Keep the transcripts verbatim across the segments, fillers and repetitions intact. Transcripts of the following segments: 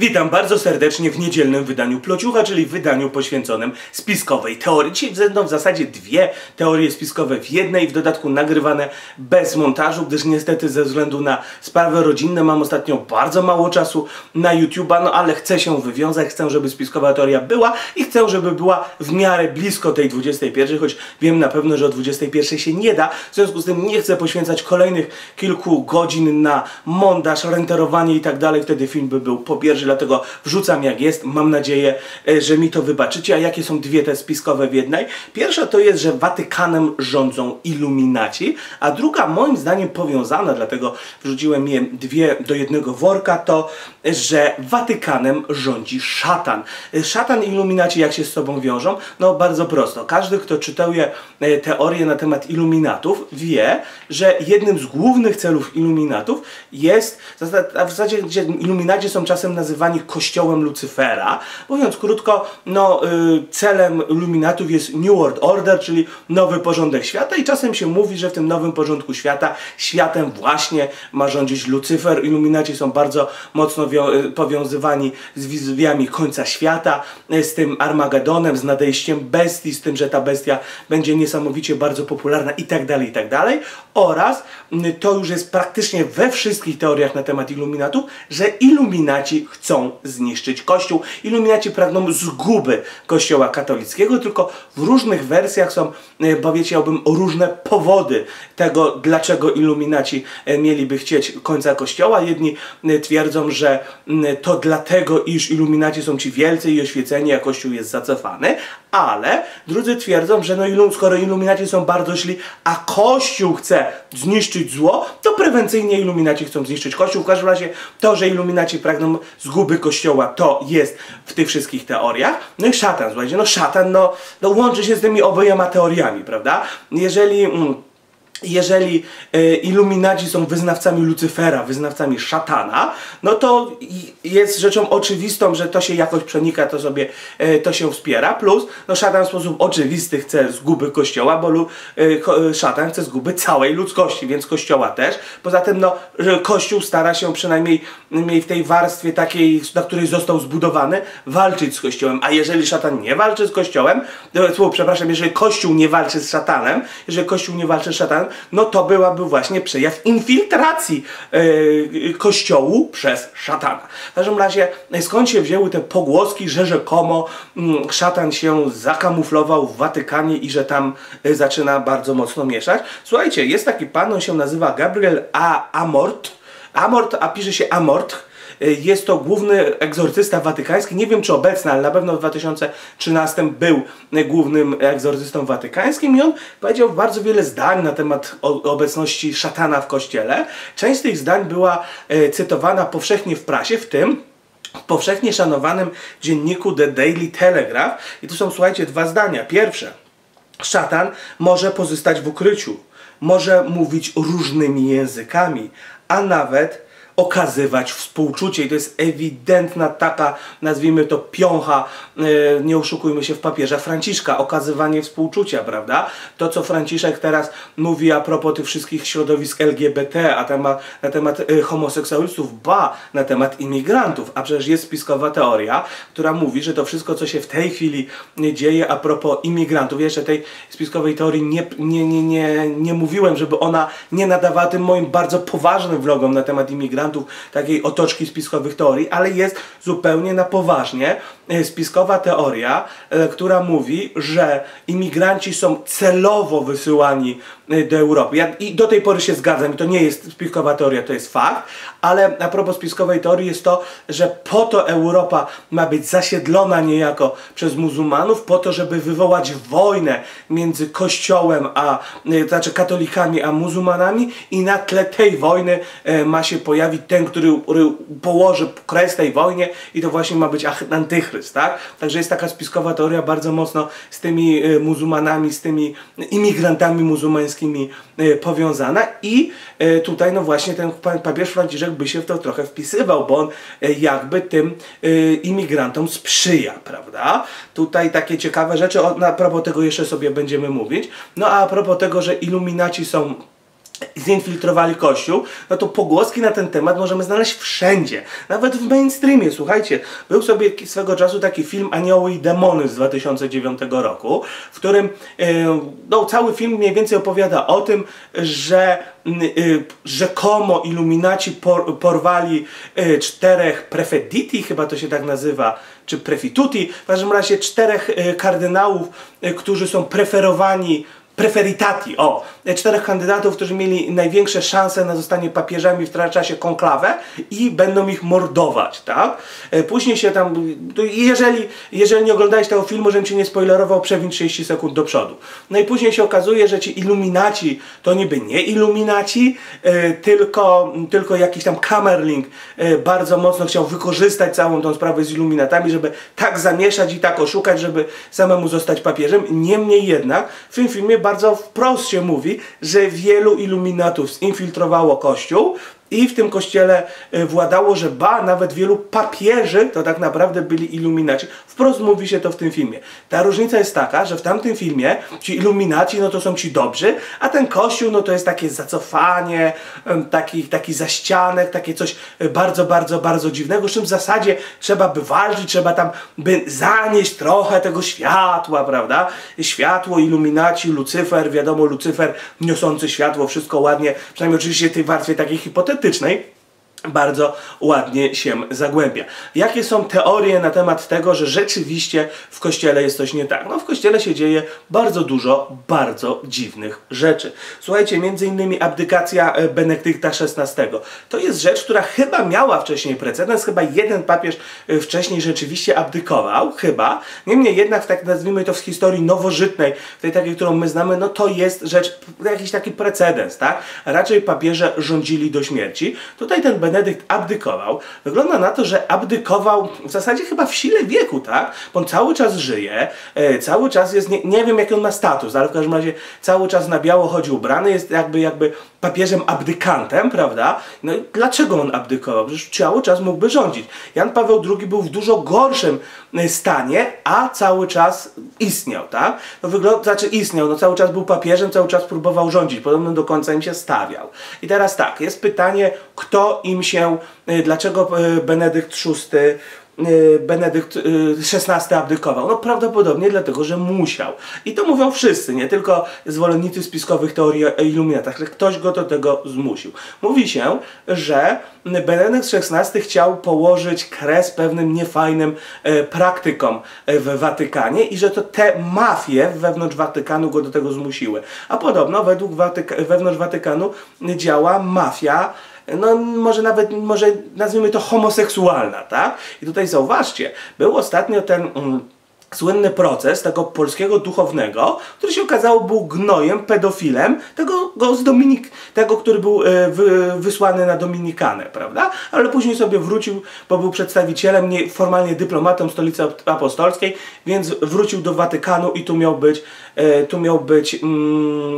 Witam bardzo serdecznie w niedzielnym wydaniu Plociucha, czyli wydaniu poświęconym spiskowej teorii. Dzisiaj będą w zasadzie dwie teorie spiskowe w jednej, w dodatku nagrywane bez montażu, gdyż niestety ze względu na sprawy rodzinne mam ostatnio bardzo mało czasu na YouTube'a, no ale chcę się wywiązać, chcę, żeby spiskowa teoria była i chcę, żeby była w miarę blisko tej dwudziestej pierwszej, choć wiem na pewno, że o dwudziestej pierwszej się nie da, w związku z tym nie chcę poświęcać kolejnych kilku godzin na montaż, renderowanie i tak dalej, wtedy film by był po pierwsze, dlatego wrzucam jak jest, mam nadzieję, że mi to wybaczycie. A jakie są dwie te spiskowe w jednej? Pierwsza to jest, że Watykanem rządzą Illuminaci, a druga moim zdaniem powiązana, dlatego wrzuciłem je dwie do jednego worka, to, że Watykanem rządzi szatan. Szatan i Illuminaci jak się z sobą wiążą? No bardzo prosto. Każdy, kto czytał je teorie na temat Illuminatów, wie, że jednym z głównych celów Illuminatów jest, a w zasadzie Illuminaci są czasem nazywani kościołem Lucyfera. Mówiąc krótko, no, yy, celem Illuminatów jest New World Order, czyli nowy porządek świata i czasem się mówi, że w tym nowym porządku świata światem właśnie ma rządzić Lucyfer. Illuminaci są bardzo mocno powiązywani z wizjami końca świata, yy, z tym Armagedonem, z nadejściem bestii, z tym, że ta bestia będzie niesamowicie bardzo popularna i tak dalej, i tak dalej. Oraz yy, to już jest praktycznie we wszystkich teoriach na temat Illuminatów, że Illuminaci chcą chcą zniszczyć Kościół. Illuminaci pragną zguby Kościoła katolickiego, tylko w różnych wersjach są, powiedziałbym, różne powody tego, dlaczego Illuminaci mieliby chcieć końca Kościoła. Jedni twierdzą, że to dlatego, iż Illuminaci są ci wielcy i oświeceni, a Kościół jest zacofany, ale drudzy twierdzą, że no, skoro Illuminaci są bardzo źli, a Kościół chce zniszczyć zło, to prewencyjnie Illuminaci chcą zniszczyć Kościół. W każdym razie to, że Illuminaci pragną zguby Kościoła, to jest w tych wszystkich teoriach. No i szatan, słuchajcie, no szatan, no, no łączy się z tymi obojema teoriami, prawda? Jeżeli... Mm, Jeżeli e, Illuminaci są wyznawcami Lucyfera, wyznawcami szatana, no to jest rzeczą oczywistą, że to się jakoś przenika, to sobie e, to się wspiera. Plus, no szatan w sposób oczywisty chce zguby Kościoła, bo lu, e, szatan chce zguby całej ludzkości, więc Kościoła też. Poza tym, no, Kościół stara się przynajmniej w tej warstwie takiej, na której został zbudowany, walczyć z Kościołem. A jeżeli szatan nie walczy z Kościołem, to, przepraszam, jeżeli Kościół nie walczy z szatanem, jeżeli Kościół nie walczy z szatanem, no to byłaby właśnie przejaw infiltracji yy, Kościołu przez szatana. W każdym razie, skąd się wzięły te pogłoski, że rzekomo mm, szatan się zakamuflował w Watykanie i że tam y, zaczyna bardzo mocno mieszać? Słuchajcie, jest taki pan, on się nazywa Gabriele Amorth, Amorth, a pisze się Amorth. Jest to główny egzorcysta watykański. Nie wiem, czy obecny, ale na pewno w dwa tysiące trzynastym był głównym egzorcystą watykańskim i on powiedział bardzo wiele zdań na temat obecności szatana w kościele. Część z tych zdań była e, cytowana powszechnie w prasie, w tym w powszechnie szanowanym dzienniku The Daily Telegraph. I tu są, słuchajcie, dwa zdania. Pierwsze. Szatan może pozostać w ukryciu, może mówić różnymi językami, a nawet okazywać współczucie i to jest ewidentna taka, nazwijmy to, piącha, yy, nie oszukujmy się, w papieża Franciszka, okazywanie współczucia, prawda? To, co Franciszek teraz mówi a propos tych wszystkich środowisk L G B T, a temat, na temat yy, homoseksualistów, ba, na temat imigrantów, a przecież jest spiskowa teoria, która mówi, że to wszystko, co się w tej chwili dzieje a propos imigrantów, jeszcze tej spiskowej teorii nie, nie, nie, nie, nie mówiłem, żeby ona nie nadawała tym moim bardzo poważnym vlogom na temat imigrantów, takiej otoczki spiskowych teorii, ale jest zupełnie na poważnie spiskowa teoria, która mówi, że imigranci są celowo wysyłani do Europy. Ja i do tej pory się zgadzam i to nie jest spiskowa teoria, to jest fakt, ale a propos spiskowej teorii jest to, że po to Europa ma być zasiedlona niejako przez muzułmanów, po to, żeby wywołać wojnę między kościołem, a znaczy katolikami, a muzułmanami i na tle tej wojny e, ma się pojawić ten, który położy kres tej wojnie i to właśnie ma być antychryst, tak? Także jest taka spiskowa teoria bardzo mocno z tymi muzułmanami, z tymi imigrantami muzułmańskimi powiązana i tutaj no właśnie ten papież Franciszek by się w to trochę wpisywał, bo on jakby tym imigrantom sprzyja, prawda? Tutaj takie ciekawe rzeczy, a propos tego jeszcze sobie będziemy mówić. No a propos tego, że Illuminaci są zinfiltrowali Kościół, no to pogłoski na ten temat możemy znaleźć wszędzie. Nawet w mainstreamie, słuchajcie. Był sobie swego czasu taki film Anioły i Demony z dwa tysiące dziewiątego roku, w którym no, cały film mniej więcej opowiada o tym, że rzekomo Illuminaci porwali czterech prefediti, chyba to się tak nazywa, czy prefituti, w każdym razie czterech kardynałów, którzy są preferowani preferitati, o, czterech kandydatów, którzy mieli największe szanse na zostanie papieżami w czasie konklawę i będą ich mordować, tak? Później się tam, jeżeli, jeżeli nie oglądałeś tego filmu, żebym cię nie spoilerował, przewin trzydzieści sekund do przodu. No i później się okazuje, że ci iluminaci to niby nie iluminaci, yy, tylko, tylko jakiś tam Kamerling yy, bardzo mocno chciał wykorzystać całą tą sprawę z iluminatami, żeby tak zamieszać i tak oszukać, żeby samemu zostać papieżem. Niemniej jednak w tym filmie bardzo wprost się mówi, że wielu iluminatów zinfiltrowało Kościół i w tym Kościele władało, że ba, nawet wielu papieży to tak naprawdę byli iluminaci. Wprost mówi się to w tym filmie. Ta różnica jest taka, że w tamtym filmie ci iluminaci, no to są ci dobrzy, a ten Kościół, no to jest takie zacofanie, taki, taki zaścianek, takie coś bardzo, bardzo, bardzo dziwnego, z czym w zasadzie trzeba by walczyć, trzeba tam by zanieść trochę tego światła, prawda? Światło, iluminaci, Lucyfer, wiadomo, Lucyfer niosący światło, wszystko ładnie, przynajmniej oczywiście w tej warstwie takiej hipotetycznej, bardzo ładnie się zagłębia. Jakie są teorie na temat tego, że rzeczywiście w Kościele jest coś nie tak? No w Kościele się dzieje bardzo dużo, bardzo dziwnych rzeczy. Słuchajcie, między innymi abdykacja Benedykta szesnastego. To jest rzecz, która chyba miała wcześniej precedens, chyba jeden papież wcześniej rzeczywiście abdykował, chyba. Niemniej jednak, tak nazwijmy to w historii nowożytnej, w tej takiej, którą my znamy, no to jest rzecz, jakiś taki precedens, tak? Raczej papieże rządzili do śmierci. Tutaj ten Benedykt Benedykt abdykował. Wygląda na to, że abdykował w zasadzie chyba w sile wieku, tak? Bo on cały czas żyje, e, cały czas jest, nie, nie wiem jaki on ma status, ale w każdym razie cały czas na biało chodzi ubrany, jest jakby, jakby papieżem abdykantem, prawda? No i dlaczego on abdykował? Przecież cały czas mógłby rządzić. Jan Paweł drugi był w dużo gorszym stanie, a cały czas istniał, tak? No wygląda, znaczy istniał, no cały czas był papieżem, cały czas próbował rządzić, podobno do końca im się stawiał. I teraz tak, jest pytanie, kto im się, dlaczego Benedykt szósty, Benedykt szesnasty abdykował? No prawdopodobnie dlatego, że musiał. I to mówią wszyscy, nie tylko zwolennicy spiskowych teorii o iluminatach, ale ktoś go do tego zmusił. Mówi się, że Benedykt szesnasty chciał położyć kres pewnym niefajnym praktykom w Watykanie i że to te mafie wewnątrz Watykanu go do tego zmusiły. A podobno według Watyka- wewnątrz Watykanu działa mafia, no może nawet, może nazwijmy to homoseksualna, tak? I tutaj zauważcie, był ostatnio ten mm, słynny proces tego polskiego duchownego, który się okazało był gnojem, pedofilem, tego, go z Dominik, tego który był y, wy, wysłany na Dominikanę, prawda? Ale później sobie wrócił, bo był przedstawicielem, nie, formalnie dyplomatą Stolicy Apostolskiej, więc wrócił do Watykanu i tu miał być, y, tu miał być y,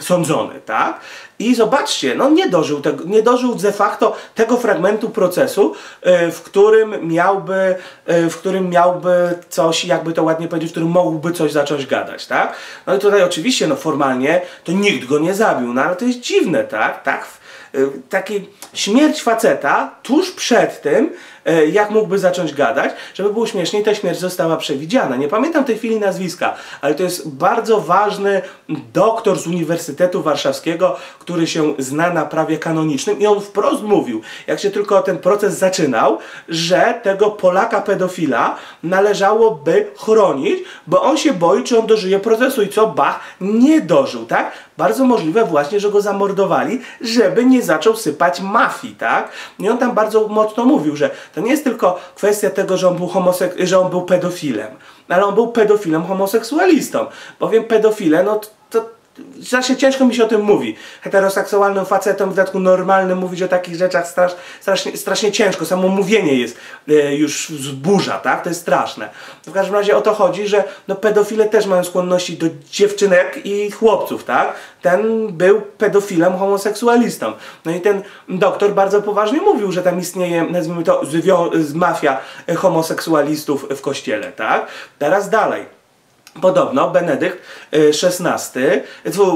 sądzony, tak? I zobaczcie, no nie dożył, tego, nie dożył de facto tego fragmentu procesu, yy, w którym miałby, yy, w którym miałby coś, jakby to ładnie powiedzieć, w którym mógłby coś zacząć gadać, tak? No i tutaj oczywiście, no formalnie, to nikt go nie zabił, no ale to jest dziwne, tak? Tak? Yy, taki śmierć faceta tuż przed tym, jak mógłby zacząć gadać, żeby było śmieszniej, ta śmierć została przewidziana. Nie pamiętam w tej chwili nazwiska, ale to jest bardzo ważny doktor z Uniwersytetu Warszawskiego, który się zna na prawie kanonicznym i on wprost mówił, jak się tylko ten proces zaczynał, że tego Polaka pedofila należałoby chronić, bo on się boi, czy on dożyje procesu i co, bah, nie dożył, tak? Bardzo możliwe właśnie, że go zamordowali, żeby nie zaczął sypać mafii, tak? I on tam bardzo mocno mówił, że to nie jest tylko kwestia tego, że on był homosek- że on był pedofilem, ale on był pedofilem homoseksualistą, bowiem pedofile, no to zawsze ciężko mi się o tym mówi. Heteroseksualnym facetom w dodatku normalnym mówić o takich rzeczach strasz, strasznie, strasznie ciężko. Samo mówienie jest y, już zburza, tak? To jest straszne. W każdym razie o to chodzi, że no, pedofile też mają skłonności do dziewczynek i chłopców, tak? Ten był pedofilem homoseksualistą. No i ten doktor bardzo poważnie mówił, że tam istnieje, nazwijmy to, z mafia homoseksualistów w kościele, tak? Teraz dalej. Podobno Benedykt szesnasty,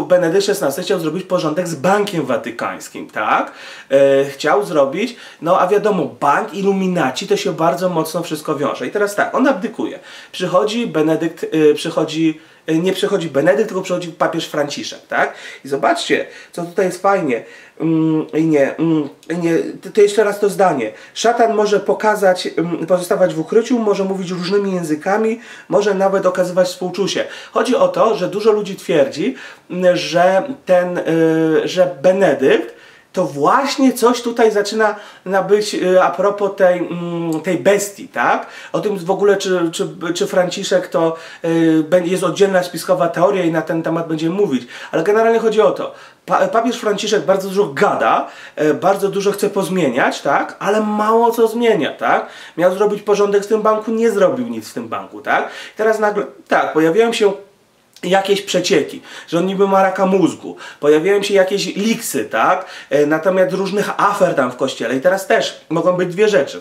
Benedykt szesnasty chciał zrobić porządek z Bankiem Watykańskim, tak? E, chciał zrobić, no a wiadomo, bank, iluminaci, to się bardzo mocno wszystko wiąże. I teraz tak, on abdykuje. Przychodzi Benedykt, e, przychodzi, e, nie przychodzi Benedykt, tylko przychodzi papież Franciszek, tak? I zobaczcie, co tutaj jest fajnie. Mm, nie, mm, nie, to jeszcze raz to zdanie. Szatan może pokazać, pozostawać w ukryciu, może mówić różnymi językami, może nawet okazywać współczucie. Chodzi o to, że dużo ludzi twierdzi, że ten, yy, że Benedykt to właśnie coś tutaj zaczyna być a propos tej, tej bestii, tak? O tym w ogóle, czy, czy, czy Franciszek to jest oddzielna spiskowa teoria i na ten temat będziemy mówić. Ale generalnie chodzi o to, papież Franciszek bardzo dużo gada, bardzo dużo chce pozmieniać, tak? Ale mało co zmienia, tak? Miał zrobić porządek z tym banku, nie zrobił nic w tym banku, tak? I teraz nagle, tak, pojawiają się jakieś przecieki, że on niby ma raka mózgu, pojawiają się jakieś liksy, tak? E, natomiast różnych afer tam w kościele i teraz też mogą być dwie rzeczy.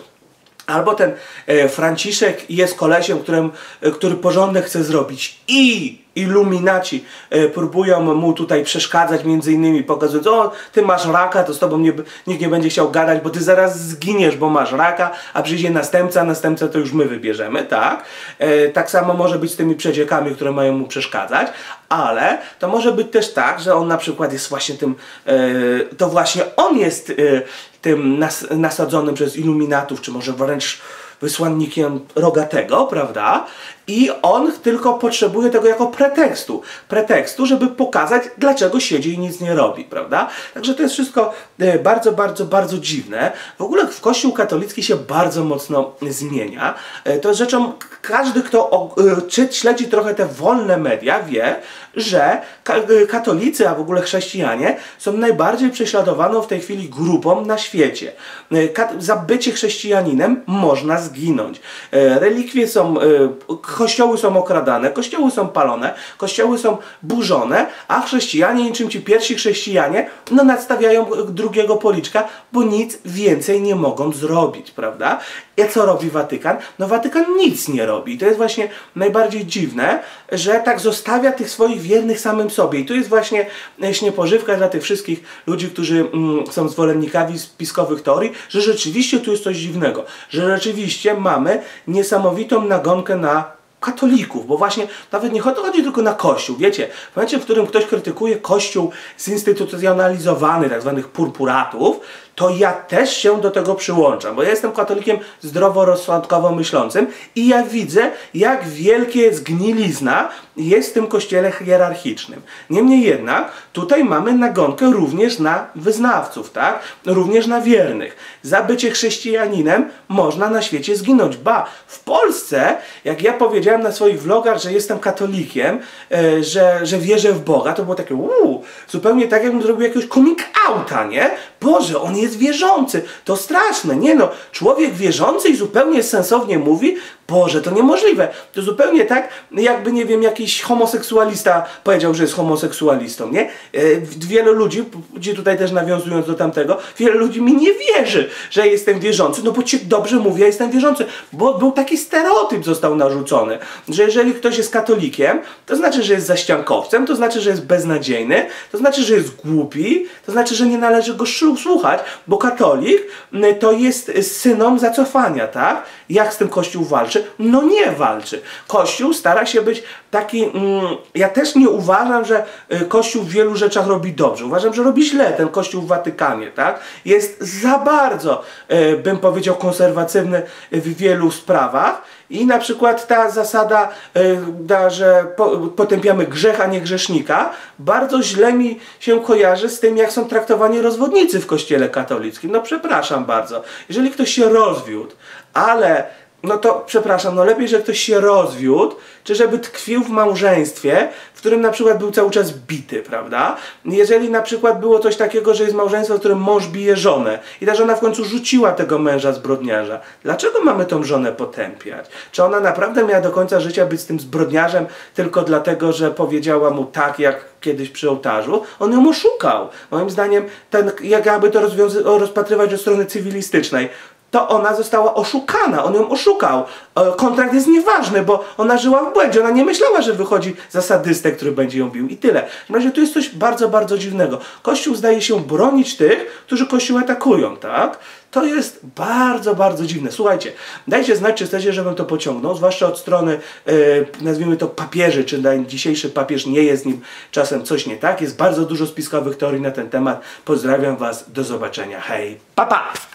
Albo ten e, Franciszek jest kolesiem, którym, e, który porządek chce zrobić i iluminaci e, próbują mu tutaj przeszkadzać, między innymi pokazując, o, ty masz raka, to z tobą nie, nikt nie będzie chciał gadać, bo ty zaraz zginiesz, bo masz raka, a przyjdzie następca, następca to już my wybierzemy, tak? E, tak samo może być z tymi przeciekami, które mają mu przeszkadzać, ale to może być też tak, że on na przykład jest właśnie tym, e, to właśnie on jest e, tym nas, nasadzonym przez iluminatów, czy może wręcz wysłannikiem rogatego, prawda? I on tylko potrzebuje tego jako pretekstu. Pretekstu, żeby pokazać, dlaczego siedzi i nic nie robi, prawda? Także to jest wszystko bardzo, bardzo, bardzo dziwne. W ogóle w Kościół katolicki się bardzo mocno zmienia. To jest rzeczą, każdy, kto śledzi trochę te wolne media, wie, że katolicy, a w ogóle chrześcijanie, są najbardziej prześladowaną w tej chwili grupą na świecie. Za bycie chrześcijaninem można zginąć. Relikwie są... Kościoły są okradane, kościoły są palone, kościoły są burzone, a chrześcijanie, niczym ci pierwsi chrześcijanie, no nadstawiają drugiego policzka, bo nic więcej nie mogą zrobić, prawda? I co robi Watykan? No Watykan nic nie robi. To jest właśnie najbardziej dziwne, że tak zostawia tych swoich wiernych samym sobie. I tu jest właśnie śniepożywka dla tych wszystkich ludzi, którzy mm, są zwolennikami spiskowych teorii, że rzeczywiście tu jest coś dziwnego, że rzeczywiście mamy niesamowitą nagonkę na katolików, bo właśnie nawet nie chodzi tylko na Kościół, wiecie, w momencie, w którym ktoś krytykuje Kościół zinstytucjonalizowany, tak zwanych purpuratów, to ja też się do tego przyłączam, bo ja jestem katolikiem zdroworozsądkowo myślącym i ja widzę, jak wielkie zgnilizna jest w tym kościele hierarchicznym. Niemniej jednak, tutaj mamy nagonkę również na wyznawców, tak? Również na wiernych. Za bycie chrześcijaninem można na świecie zginąć. Ba, w Polsce, jak ja powiedziałem na swoich vlogach, że jestem katolikiem, yy, że, że wierzę w Boga, to było takie uuu, zupełnie tak, jakbym zrobił jakiegoś coming outa, nie? Boże, on jest wierzący, to straszne, nie no, człowiek wierzący i zupełnie sensownie mówi, Boże, to niemożliwe, to zupełnie tak, jakby, nie wiem, jakiś homoseksualista powiedział, że jest homoseksualistą, nie? E, wielu ludzi, gdzie tutaj też nawiązując do tamtego, wiele ludzi mi nie wierzy, że jestem wierzący, no bo ci dobrze mówię, ja jestem wierzący, bo był taki stereotyp, został narzucony, że jeżeli ktoś jest katolikiem, to znaczy, że jest zaściankowcem, to znaczy, że jest beznadziejny, to znaczy, że jest głupi, to znaczy, że nie należy go słuchać, bo katolik to jest synom zacofania, tak? Jak z tym Kościół walczy? No nie walczy. Kościół stara się być taki... Mm, ja też nie uważam, że Kościół w wielu rzeczach robi dobrze. Uważam, że robi źle ten Kościół w Watykanie, tak? Jest za bardzo, bym powiedział, konserwatywny w wielu sprawach. I na przykład ta zasada, yy, że po, potępiamy grzech, a nie grzesznika, bardzo źle mi się kojarzy z tym, jak są traktowani rozwodnicy w kościele katolickim. No przepraszam bardzo. Jeżeli ktoś się rozwiódł, ale... No to, przepraszam, no lepiej, że ktoś się rozwiódł, czy żeby tkwił w małżeństwie, w którym na przykład był cały czas bity, prawda? Jeżeli na przykład było coś takiego, że jest małżeństwo, w którym mąż bije żonę i ta żona w końcu rzuciła tego męża zbrodniarza. Dlaczego mamy tą żonę potępiać? Czy ona naprawdę miała do końca życia być z tym zbrodniarzem tylko dlatego, że powiedziała mu tak, jak kiedyś przy ołtarzu? On ją oszukał. Moim zdaniem, ten, jakby to rozwiązy- rozpatrywać od strony cywilistycznej. to ona została oszukana, on ją oszukał. Kontrakt jest nieważny, bo ona żyła w błędzie, ona nie myślała, że wychodzi za sadystę, który będzie ją bił i tyle. W razie tu jest coś bardzo, bardzo dziwnego. Kościół zdaje się bronić tych, którzy Kościół atakują, tak? To jest bardzo, bardzo dziwne. Słuchajcie, dajcie znać, czy chcecie, żebym to pociągnął, zwłaszcza od strony, yy, nazwijmy to papieży, czy dzisiejszy papież nie jest nim czasem coś nie tak. Jest bardzo dużo spiskowych teorii na ten temat. Pozdrawiam Was, do zobaczenia. Hej, pa, pa!